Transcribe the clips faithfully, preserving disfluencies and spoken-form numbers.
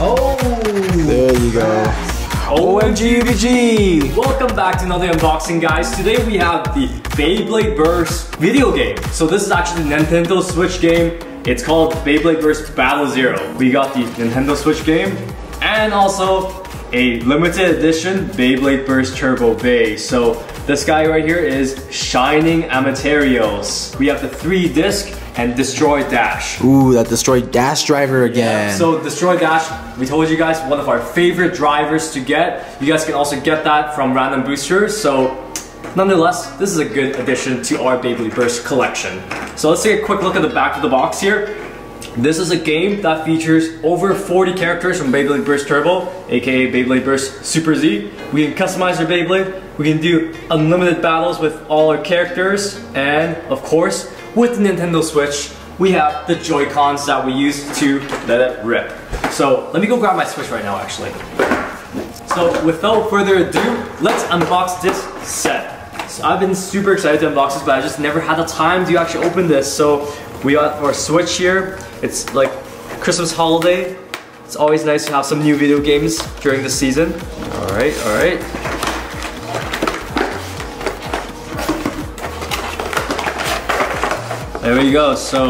Oh! There you go. O M G U B G! Welcome back to another unboxing, guys. Today we have the Beyblade Burst video game. So this is actually the Nintendo Switch game. It's called Beyblade Burst Battle Zero. We got the Nintendo Switch game and also a limited edition Beyblade Burst Turbo Bay. So this guy right here is Shining Materials. We have the three disc and Destroy Dash. Ooh, that Destroy Dash driver again. Yeah, so Destroy Dash, we told you guys, one of our favorite drivers to get. You guys can also get that from Random Booster. So nonetheless, this is a good addition to our Beyblade Burst collection. So let's take a quick look at the back of the box here. This is a game that features over forty characters from Beyblade Burst Turbo, aka Beyblade Burst Super Z. We can customize our Beyblade, we can do unlimited battles with all our characters, and of course, with the Nintendo Switch, we have the Joy-Cons that we use to let it rip. So let me go grab my Switch right now, actually. So without further ado, let's unbox this set. So I've been super excited to unbox this, but I just never had the time to actually open this. So we got our Switch here. It's like Christmas holiday. It's always nice to have some new video games during the season. All right, all right. There we go. So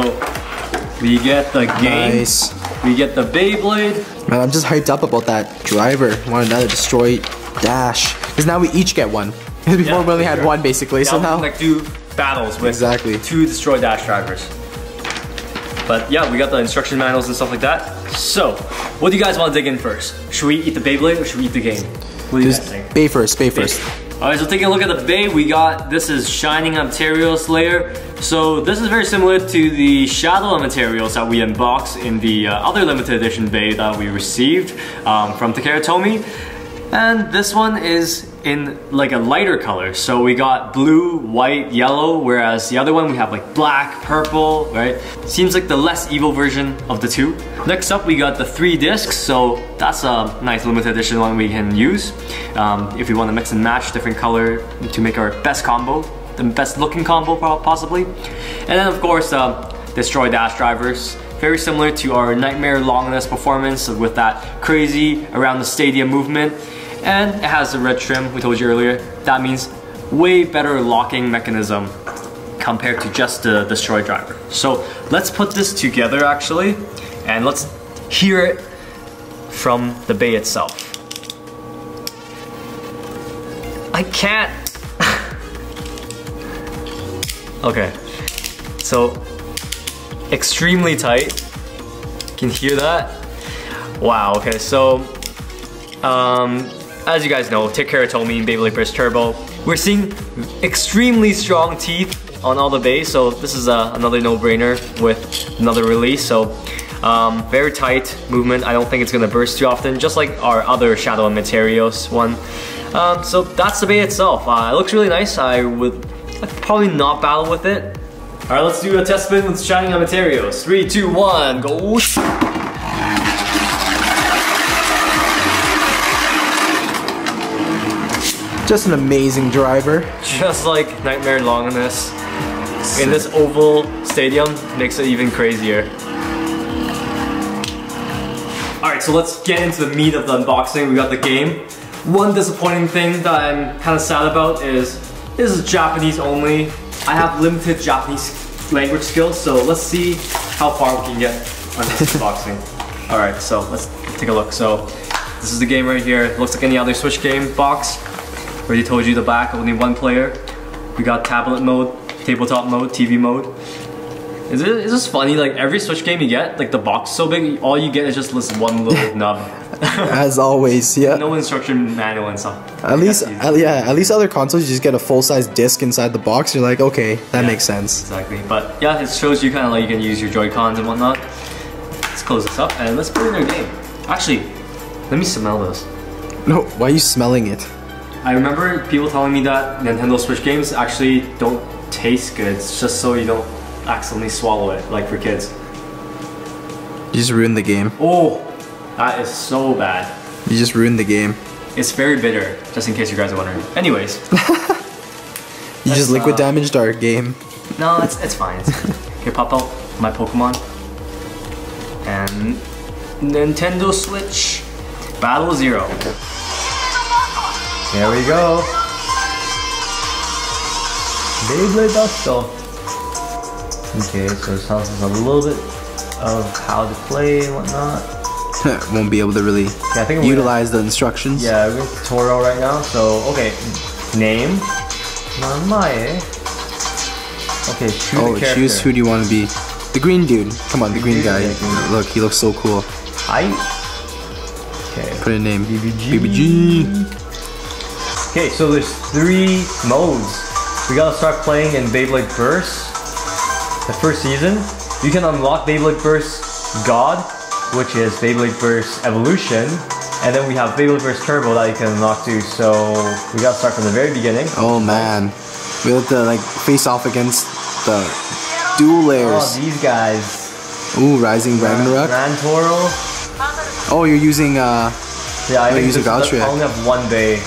we get the game. Nice. We get the Beyblade. Man, I'm just hyped up about that driver. I want another Destroy Dash. Because now we each get one. Before yeah, we only had sure. one, basically. Yeah, so now like do battles with exactly. two Destroy Dash drivers. But yeah, we got the instruction manuals and stuff like that. So, what do you guys want to dig in first? Should we eat the Beyblade or should we eat the game? What do you guys think? Bay first, Bay first. All right, so taking a look at the Bay, we got this is Shining Materials layer. So this is very similar to the Shadow Materials that we unboxed in the uh, other limited edition Bay that we received um, from Takara Tomy. And this one is in like a lighter color. So we got blue, white, yellow, whereas the other one we have like black, purple, right? Seems like the less evil version of the two. Next up, we got the three discs. So that's a nice limited edition one we can use um, if we want to mix and match different color to make our best combo, the best looking combo possibly. And then of course, uh, Destroy Dash drivers. Very similar to our Nightmare Longness performance with that crazy around the stadium movement. And it has the red trim, we told you earlier. That means way better locking mechanism compared to just the Destroy Driver. So let's put this together actually, and let's hear it from the Bay itself. I can't. Okay, so extremely tight. Can hear that? Wow, okay, so um, as you guys know, Takara Tomy and Beyblade Burst Turbo, we're seeing extremely strong teeth on all the bays, so this is uh, another no-brainer with another release. So um, very tight movement. I don't think it's gonna burst too often, just like our other Shadow Materials one. Um, so that's the bay itself. Uh, it looks really nice. I would I'd probably not battle with it. All right, let's do a test spin with Shining Materials. Three, two, one, go! Just an amazing driver. Just like Nightmare Longness. In this oval stadium, makes it even crazier. Alright, so let's get into the meat of the unboxing. We got the game. One disappointing thing that I'm kind of sad about is this is Japanese only. I have limited Japanese language skills, so let's see how far we can get on this unboxing. Alright, so let's take a look. So this is the game right here. It looks like any other Switch game box. Already told you the back, only one player. We got tablet mode, tabletop mode, T V mode. Is it? Is this funny? Like every Switch game you get, like the box is so big, all you get is just this one little nub. As always, yeah. No instruction manual and stuff. At like least, at, yeah. At least other consoles, you just get a full-size disc inside the box. You're like, okay, that yeah, makes sense. Exactly. But yeah, it shows you kind of like you can use your Joy-Cons and whatnot. Let's close this up and let's put it in our game. Actually, let me smell this. No, why are you smelling it? I remember people telling me that Nintendo Switch games actually don't taste good. It's just so you don't accidentally swallow it, like for kids. You just ruined the game. Oh, that is so bad. You just ruined the game. It's very bitter, just in case you guys are wondering. Anyways. You just liquid uh, damaged our game. No, it's, it's fine. It's fine. Okay, pop out my Pokemon. And Nintendo Switch Battle Zero. There we go. Beyblade Busto. Okay, so this tells us a little bit of how to play and whatnot. Won't be able to really yeah, I think utilize gonna, the instructions. Yeah, we're in tutorial right now. So, okay. Name. Mamae. Okay, choose oh, the character. Choose who do you want to be. The green dude. Come on, the green guy. Yeah, green. Look, he looks so cool. I... Okay. Put a name. B B G. B B G. Okay, so there's three modes. We gotta start playing in Beyblade Burst. The first season, you can unlock Beyblade Burst God, which is Beyblade Burst Evolution, and then we have Beyblade Burst Turbo that you can unlock too. So we gotta start from the very beginning. Oh man, we have to like face off against the dual layers. Oh, these guys. Ooh, Rising Ragnarok. Grand Toro. Oh, you're using uh. Yeah, I, using Valkyrie. I only have one bay.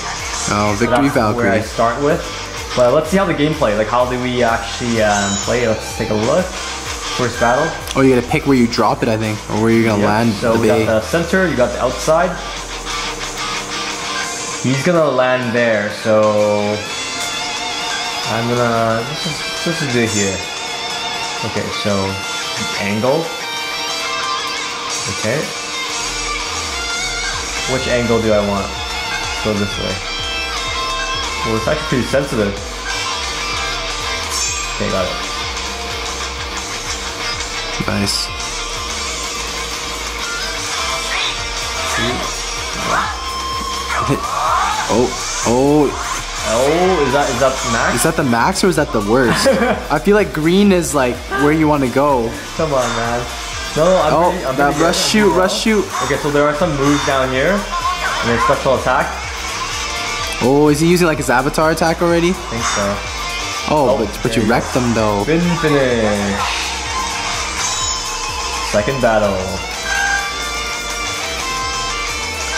Oh, Victory so Valkyrie. Where I start with. But let's see how the gameplay, like how do we actually um, play it. Let's take a look. First battle. Oh, you gotta pick where you drop it, I think, or where you're gonna yep. land. So the you got the center, you got the outside. He's gonna land there, so I'm gonna let's just do it here. Okay, so angle. Okay. Which angle do I want? Let's go this way. Well, it's actually pretty sensitive. Okay, got it. Nice. Oh, oh. Oh, is that is that the max? Is that the max or is that the worst? I feel like green is like where you want to go. Come on, man. No, I'm oh, really, I'm that really rush shoot, well. rush shoot. Okay, so there are some moves down here. And then special attack. Oh, is he using like his avatar attack already? I think so. Oh, oh but, but you wrecked him though. Spin finish. Second battle.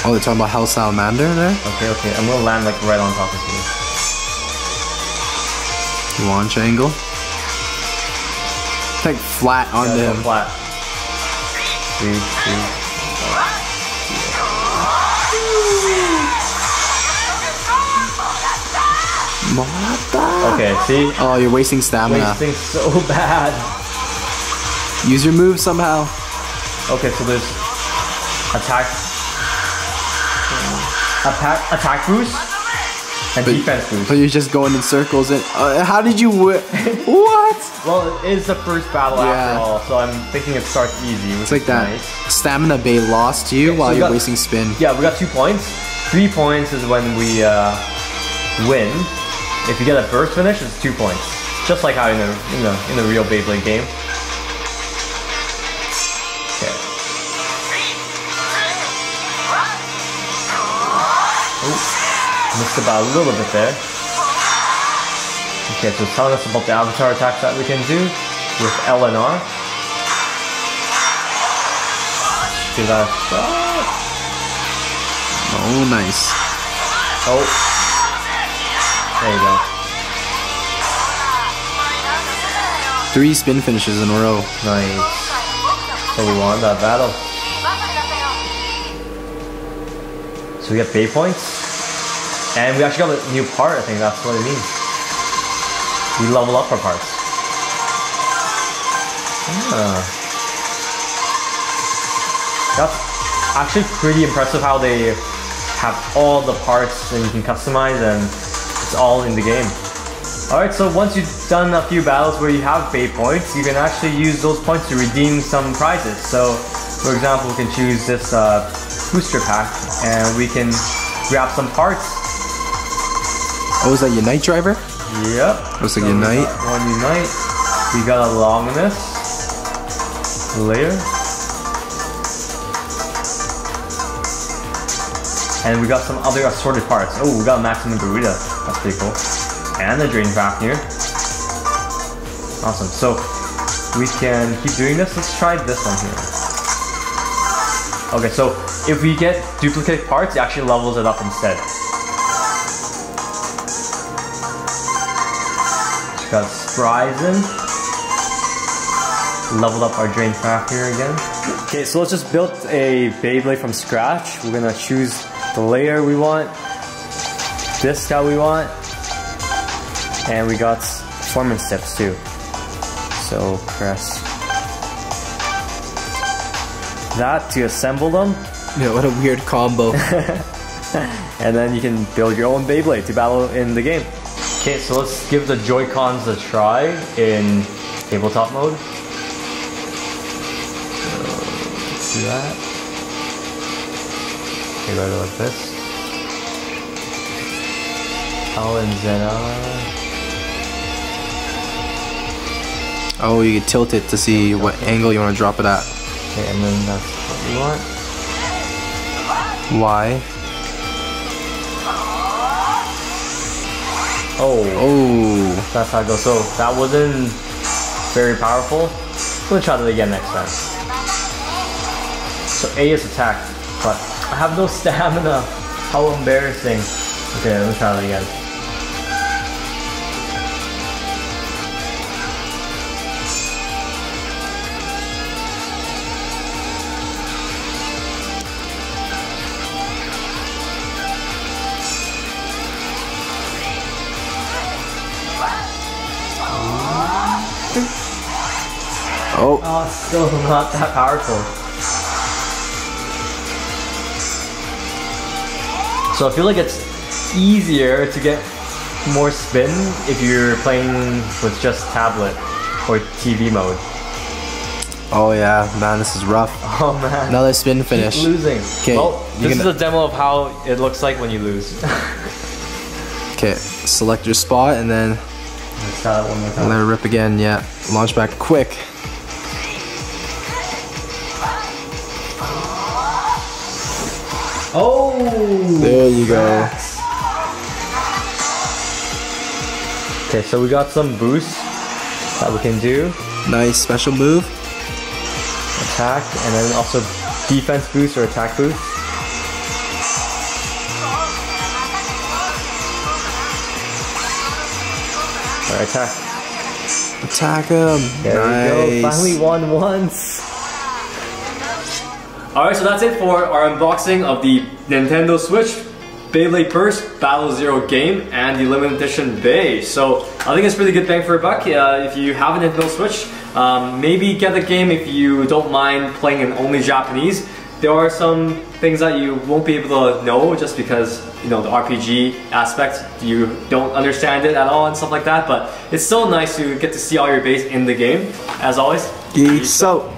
Oh, they're talking about Hell Salamander there? Okay, okay. I'm gonna land like right on top of you. Launch angle. It's like flat on yeah, him. Flat. Three, three. Okay, see? Oh, you're wasting stamina. Wasting so bad. Use your move somehow. Okay, so there's attack, attack, attack boost, and but, defense boost. But you're just going in circles. And uh, how did you w What? Well, it is the first battle yeah. after all, so I'm thinking it starts easy. It's like that nice. stamina bay lost to you okay, while so you're got, wasting spin. Yeah, we got two points. Three points is when we uh, win. If you get a burst finish, it's two points. Just like how in the in the in the real Beyblade game. Okay. Ooh, missed about a little bit there. Okay, so it's telling us about the avatar attacks that we can do with L and R. Give that a shot. Oh, nice. Oh. There you go. Three spin finishes in a row. Nice. So we won that battle. So we got bay points. And we actually got a new part, I think that's what it means. We level up our parts. Yeah. That's actually pretty impressive how they have all the parts and you can customize and it's all in the game. Alright, so once you've done a few battles where you have bay points, you can actually use those points to redeem some prizes. So, for example, we can choose this uh, booster pack and we can grab some parts. Oh, is that Unite Driver? Yep. What's so the Unite? One Unite. We got a Longness layer. And we got some other assorted parts. Oh, we got Maximum Gorilla. That's pretty cool. And the Drain Vac here. Awesome. So we can keep doing this. Let's try this one here. Okay, so if we get duplicate parts, it actually levels it up instead. We got Spryzen. leveled up our Drain Factor again. Okay, so let's just build a Beyblade from scratch. We're gonna choose the layer we want, this guy we want, and we got performance steps too. So press that to assemble them. Yeah, what a weird combo. And then you can build your own Beyblade to battle in the game. Okay, so let's give the Joy-Cons a try in tabletop mode. So, let's do that. Okay, gotta go like this. L and Z R. Oh, you can tilt it to see okay, what okay. angle you want to drop it at. Okay, and then that's what you want. Y. Oh. Oh. That's how it goes. So that wasn't very powerful. I'm gonna try that again next time. So A is attack, but I have no stamina. How embarrassing. Okay, let me try that again. Oh. Oh, it's still not that powerful. So I feel like it's easier to get more spin if you're playing with just tablet or T V mode. Oh yeah, man, this is rough. Oh man. Another spin finish. Keep losing. Okay. Well, this gonna... is a demo of how it looks like when you lose. Okay, select your spot and then let's try that one more time. Let it rip again, yeah. Launch back quick. Oh! There you go. Okay, so we got some boosts that we can do. Nice special move. Attack, and then also defense boost or attack boost. Alright, attack. Attack him! There we go, finally won once! Alright, so that's it for our unboxing of the Nintendo Switch Beyblade Burst Battle Zero game and the limited edition Bey. So I think it's pretty good bang for a buck. Uh, if you have a Nintendo Switch, um, maybe get the game if you don't mind playing in only Japanese. There are some things that you won't be able to know just because, you know, the R P G aspect, you don't understand it at all and stuff like that. But it's still nice to get to see all your bays in the game. As always, geeks out.